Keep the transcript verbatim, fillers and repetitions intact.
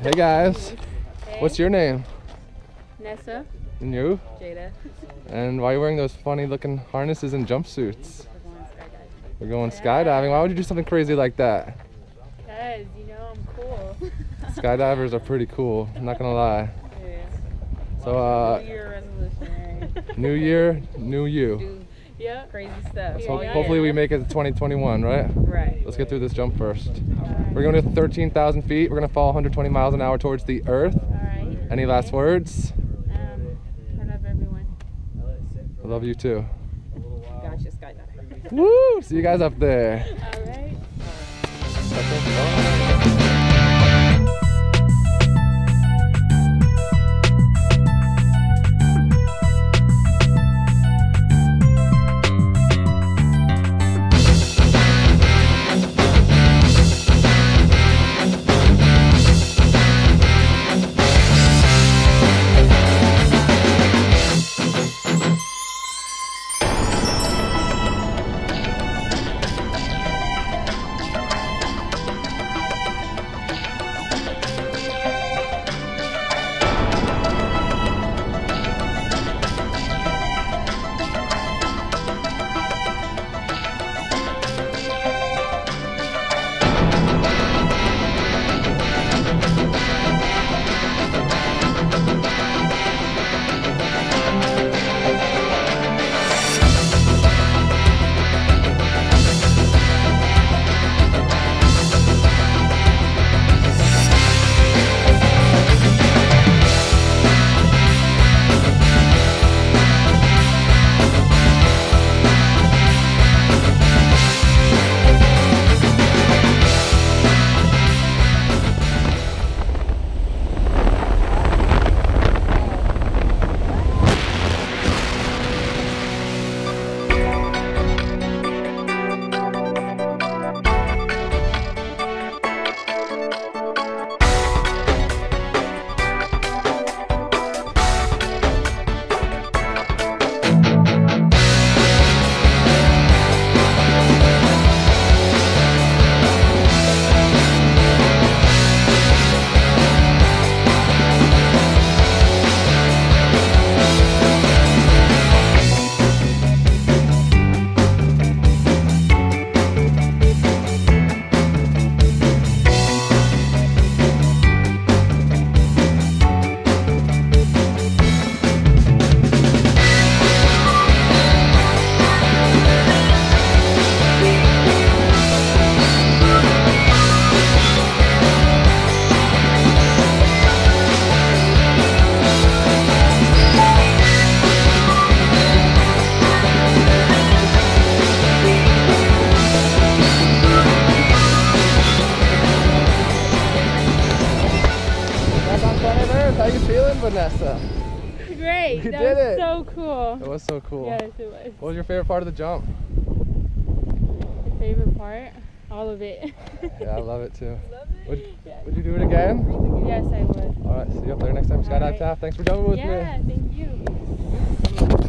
Hey guys. Hey. What's your name? Nessa. And you? Jada. And why are you wearing those funny looking harnesses and jumpsuits? We're going skydiving. We're going yeah. skydiving. Why would you do something crazy like that? Because, you know, I'm cool. Skydivers are pretty cool, I'm not gonna lie. Yeah. So, uh, New Year resolution. New year, new you. Do, yeah. Crazy stuff. Ho yeah, hopefully yeah. we make it to twenty twenty-one, right? Right. Let's get through this jump first. Right. We're going to thirteen thousand feet. We're gonna fall one hundred twenty miles an hour towards the earth. All right. Any last okay. words? I love you too. Gotcha, skydiver. Woo! See you guys up there. All right. All right. Vanessa. Great. You that did was it. so cool. It was so cool. Yes, it was. What was your favorite part of the jump? My favorite part? All of it. Yeah, I love it too. Love it. Would, yeah. would you do it again? Yes, I would. All right, see you up there next time. Skydive Taft. Thanks for jumping with yeah, me. Yeah, thank you.